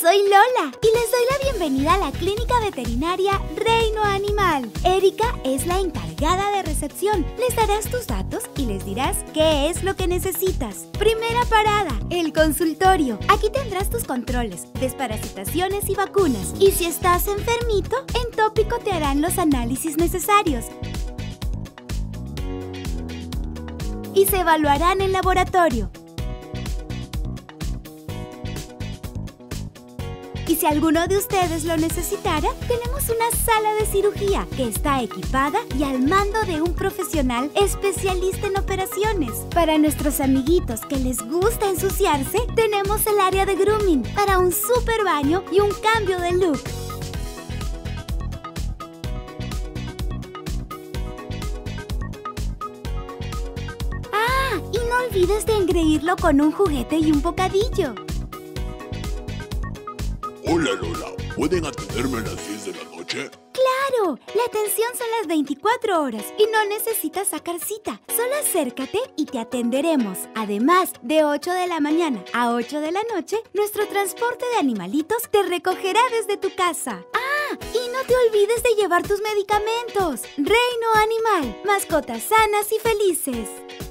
soy Lola y les doy la bienvenida a la Clínica Veterinaria Reino Animal. Erika es la encargada de recepción. Les darás tus datos y les dirás qué es lo que necesitas. Primera parada, el consultorio. Aquí tendrás tus controles, desparasitaciones y vacunas. Y si estás enfermito, en tópico te harán los análisis necesarios. Y se evaluarán en laboratorio. Y si alguno de ustedes lo necesitara, tenemos una sala de cirugía que está equipada y al mando de un profesional especialista en operaciones. Para nuestros amiguitos que les gusta ensuciarse, tenemos el área de grooming para un super baño y un cambio de look. ¡Ah! Y no olvides de engreírlo con un juguete y un bocadillo. Hola Lola, ¿pueden atenderme a las 10 de la noche? ¡Claro! La atención son las 24 horas y no necesitas sacar cita. Solo acércate y te atenderemos. Además, de 8 de la mañana a 8 de la noche, nuestro transporte de animalitos te recogerá desde tu casa. ¡Ah! Y no te olvides de llevar tus medicamentos. Reino Animal, mascotas sanas y felices.